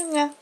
Yeah.